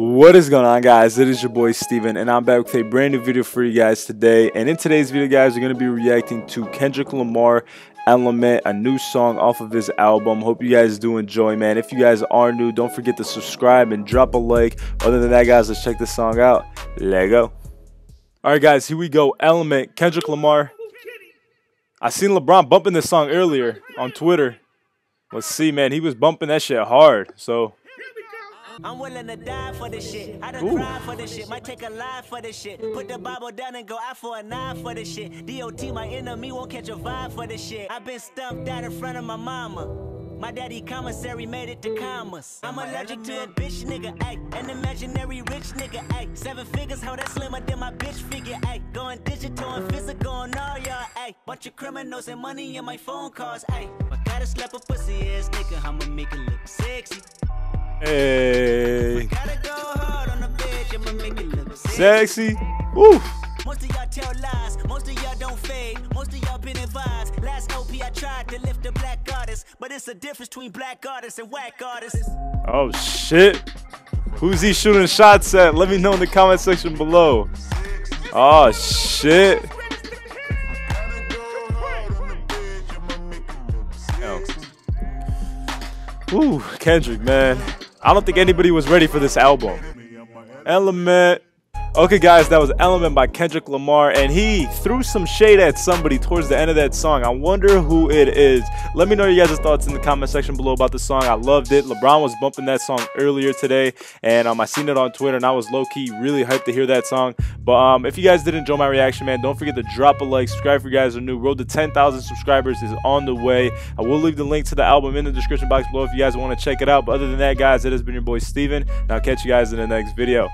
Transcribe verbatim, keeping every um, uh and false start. What is going on, guys? It is your boy Steven, and I'm back with a brand new video for you guys today. And in today's video, guys, we're going to be reacting to Kendrick Lamar, Element, a new song off of his album. Hope you guys do enjoy, man. If you guys are new, don't forget to subscribe and drop a like. Other than that, guys, let's check this song out. Let's go. All right, guys, here we go. Element, Kendrick Lamar. I seen LeBron bumping this song earlier on Twitter. Let's see, man. He was bumping that shit hard, so... I'm willing to die for this shit. I done cried for this shit. Might take a lie for this shit. Put the Bible down and go out for a knife for this shit. D O T, my enemy, won't catch a vibe for this shit. I've been stumped out in front of my mama. My daddy commissary made it to commas. I'm allergic to a bitch nigga, ayy. An imaginary rich nigga, ayy. Seven figures, how that slimmer than my bitch figure, ayy. Going digital and physical and all y'all, ayy. Bunch of criminals and money in my phone calls, ayy. I gotta slap a pussy ass nigga, I'ma make it look sexy. Hey, gotta go hard on the bitch, I'ma make it look sexy. Woo. Most of y'all tell lies, most of y'all don't fade, most of y'all been advised. Last O P I tried to lift the black artist, but it's a difference between black artists and whack artists. Oh shit. Who's he shooting shots at? Let me know in the comment section below. Oh shit. Ooh, Kendrick, man. I don't think anybody was ready for this album. Element. Okay, guys, that was Element by Kendrick Lamar, and he threw some shade at somebody towards the end of that song. I wonder who it is. Let me know your guys' thoughts in the comment section below about the song. I loved it. LeBron was bumping that song earlier today, and um, I seen it on Twitter, and I was low-key really hyped to hear that song. But um, if you guys did enjoy my reaction, man, don't forget to drop a like, subscribe if you guys are new. Road to ten thousand subscribers is on the way. I will leave the link to the album in the description box below if you guys want to check it out. But other than that, guys, it has been your boy Steven, and I'll catch you guys in the next video.